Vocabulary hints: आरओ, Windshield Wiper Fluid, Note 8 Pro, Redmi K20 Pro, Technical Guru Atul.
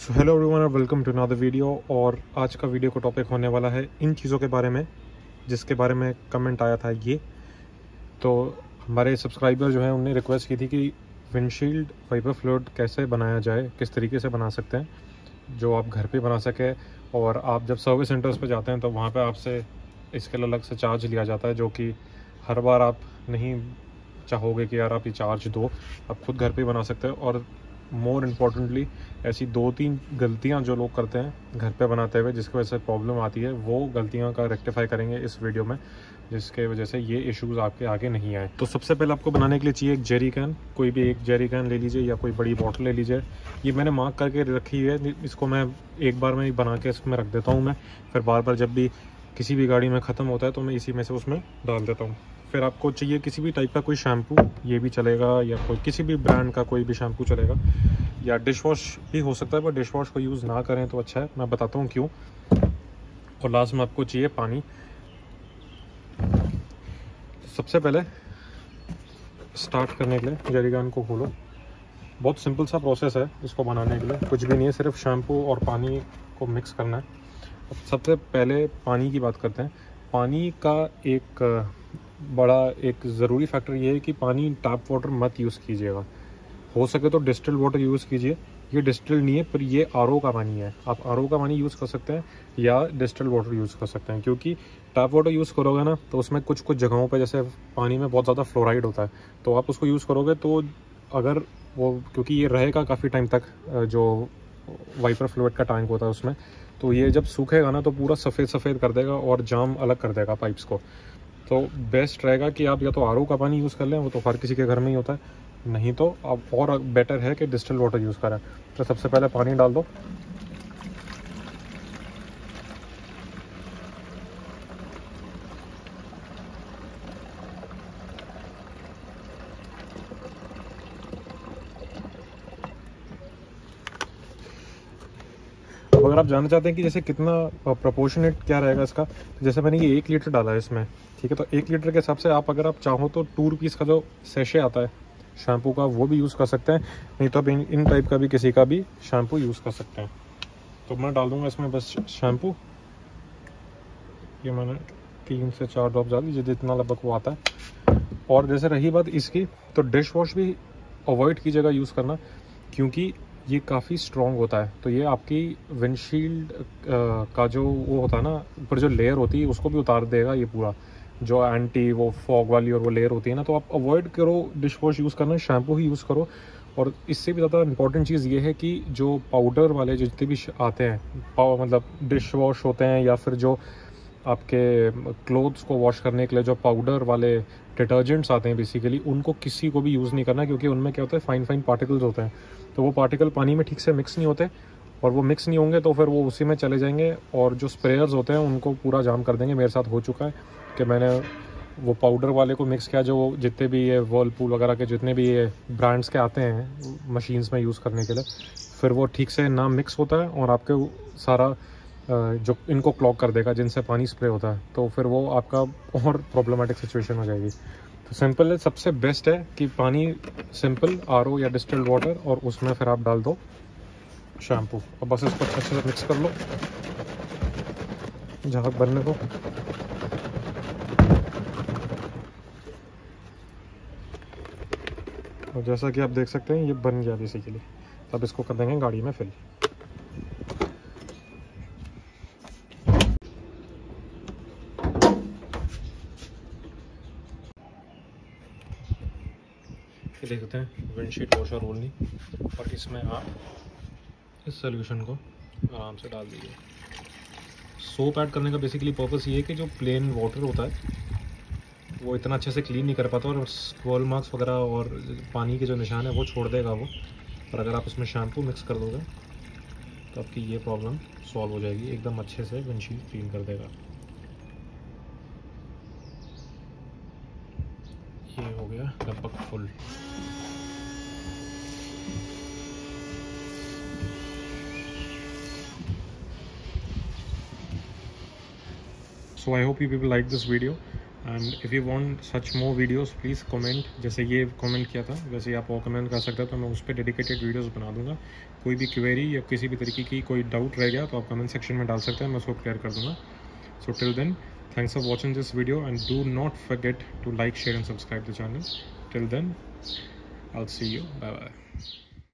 सो hello everyone और welcome to another video. और आज का वीडियो का टॉपिक होने वाला है इन चीज़ों के बारे में जिसके बारे में कमेंट आया था। ये तो हमारे सब्सक्राइबर जो है उन्होंने रिक्वेस्ट की थी कि विंडशील्ड वाइपर फ्लूइड कैसे बनाया जाए, किस तरीके से बना सकते हैं जो आप घर पे बना सकें। और आप जब सर्विस सेंटर्स पर जाते हैं तो वहाँ पर आपसे इसके अलग से चार्ज लिया जाता है, जो कि हर बार आप नहीं चाहोगे कि यार आप ये चार्ज दो, आप खुद घर पर बना सकते हैं। और मोर इम्पॉर्टेंटली ऐसी दो तीन गलतियां जो लोग करते हैं घर पे बनाते हुए जिसकी वजह से प्रॉब्लम आती है, वो गलतियां का रेक्टिफाई करेंगे इस वीडियो में, जिसके वजह से ये इश्यूज आपके आगे नहीं आए। तो सबसे पहले आपको बनाने के लिए चाहिए एक जेरी कैन, कोई भी एक जेरी कैन ले लीजिए या कोई बड़ी बॉटल ले लीजिए। ये मैंने मार्क करके रखी है, इसको मैं एक बार में बना के इसमें रख देता हूँ। मैं फिर बार बार जब भी किसी भी गाड़ी में ख़त्म होता है तो मैं इसी में से उसमें डाल देता हूँ। फिर आपको चाहिए किसी भी टाइप का कोई शैम्पू, ये भी चलेगा, या कोई किसी भी ब्रांड का कोई भी शैम्पू चलेगा, या डिश वॉश भी हो सकता है, पर डिश वॉश को यूज़ ना करें तो अच्छा है। मैं बताता हूँ क्यों। और लास्ट में आपको चाहिए पानी। सबसे पहले स्टार्ट करने के लिए जेरी कैन को खोलो। बहुत सिंपल सा प्रोसेस है इसको बनाने के लिए, कुछ भी नहीं है, सिर्फ शैम्पू और पानी को मिक्स करना है। अब सबसे पहले पानी की बात करते हैं। पानी का एक बड़ा एक ज़रूरी फैक्टर ये है कि पानी टैप वाटर मत यूज़ कीजिएगा, हो सके तो डिस्टिल्ड वाटर यूज़ कीजिए। ये डिस्टिल्ड नहीं है पर ये आरओ का पानी है, आप आरओ का पानी यूज़ कर सकते हैं या डिस्टिल्ड वाटर यूज़ कर सकते हैं। क्योंकि टैप वाटर यूज़ करोगे ना तो उसमें कुछ कुछ जगहों पर जैसे पानी में बहुत ज़्यादा फ्लोराइड होता है, तो आप उसको यूज़ करोगे तो अगर वो, क्योंकि ये रहेगा काफ़ी टाइम तक जो वाइपर फ्लूइड का टैंक होता है उसमें, तो ये जब सूखेगा ना तो पूरा सफ़ेद सफ़ेद कर देगा और जाम अलग कर देगा पाइप्स को। तो बेस्ट रहेगा कि आप या तो आरओ का पानी यूज़ कर लें, वो तो हर किसी के घर में ही होता है, नहीं तो आप और बेटर है कि डिस्टिल वाटर यूज़ करें। तो सबसे पहले पानी डाल दो। अगर आप जानना चाहते हैं कि जैसे कितना प्रोपोर्शनेट क्या रहेगा इसका, तो जैसे मैंने ये 1 लीटर डाला है इसमें, ठीक है, तो 1 लीटर के हिसाब से आप अगर आप चाहो तो 2 रुपीज़ का जो सेशे आता है शैम्पू का वो भी यूज़ कर सकते हैं, नहीं तो आप इन टाइप का भी किसी का भी शैम्पू यूज़ कर सकते हैं। तो मैं डाल दूँगा इसमें बस शैम्पू, ये मैंने 3 से 4 ड्रॉप डाल दी जितना लगभग वो आता है। और जैसे रही बात इसकी, तो डिश वॉश भी अवॉइड कीजिएगा यूज़ करना, क्योंकि ये काफ़ी स्ट्रॉन्ग होता है। तो ये आपकी विंडशील्ड का जो वो होता है ना, ऊपर जो लेयर होती है उसको भी उतार देगा ये पूरा, जो एंटी वो फॉग वाली और वो लेयर होती है ना। तो आप अवॉइड करो डिश वॉश यूज़ करना, शैम्पू ही यूज़ करो। और इससे भी ज़्यादा इम्पॉर्टेंट चीज़ ये है कि जो पाउडर वाले जितने भी आते हैं मतलब डिश वॉश होते हैं, या फिर जो आपके क्लोथ्स को वॉश करने के लिए जो पाउडर वाले डिटर्जेंट्स आते हैं बेसिकली, उनको किसी को भी यूज़ नहीं करना, क्योंकि उनमें क्या होता है फाइन फाइन पार्टिकल्स होते हैं, तो वो पार्टिकल पानी में ठीक से मिक्स नहीं होते, और वो मिक्स नहीं होंगे तो फिर वो उसी में चले जाएंगे और जो स्प्रेयर्स होते हैं उनको पूरा जाम कर देंगे। मेरे साथ हो चुका है कि मैंने वो पाउडर वाले को मिक्स किया, जो जितने भी ये व्हर्लपूल वगैरह के जितने भी ये ब्रांड्स के आते हैं मशीन्स में यूज़ करने के लिए, फिर वो ठीक से ना मिक्स होता है और आपके सारा जो इनको क्लॉग कर देगा जिनसे पानी स्प्रे होता है, तो फिर वो आपका और प्रॉब्लमेटिक सिचुएशन हो जाएगी। तो सिंपल है, सबसे बेस्ट है कि पानी सिंपल आरओ या डिस्टिल्ड वाटर, और उसमें फिर आप डाल दो शैम्पू। अब बस इसको अच्छे से मिक्स कर लो जहाँ बनने को। और जैसा कि आप देख सकते हैं ये बन गया बेसिकली। अब इसको कर देंगे गाड़ी में फिल। देखते हैं विंडशीट वॉशर रोलनी, और इसमें आप इस सोल्यूशन को आराम से डाल दीजिए। सोप ऐड करने का बेसिकली पर्पस ये है कि जो प्लेन वाटर होता है वो इतना अच्छे से क्लीन नहीं कर पाता, और स्क्रॉल मार्क्स वगैरह और पानी के जो निशान है वो छोड़ देगा वो। और अगर आप इसमें शैम्पू मिक्स कर दोगे तो आपकी ये प्रॉब्लम सॉल्व हो जाएगी, एकदम अच्छे से विंडशीट क्लीन कर देगा। ये हो गया लगभग full. So I hope you people like this video. And if you want such more videos please comment, जैसे ये कमेंट किया था वैसे आप और कमेंट कर सकते हो, तो मैं उस पर डेडिकेटेड वीडियोस बना दूंगा। कोई भी क्वेरी या किसी भी तरीके की कोई डाउट रह गया तो आप कमेंट सेक्शन में डाल सकते हैं, मैं उसको क्लियर कर दूंगा। So till then thanks for watching this video and do not forget to like share and subscribe the channel. Till then I will see you, bye bye.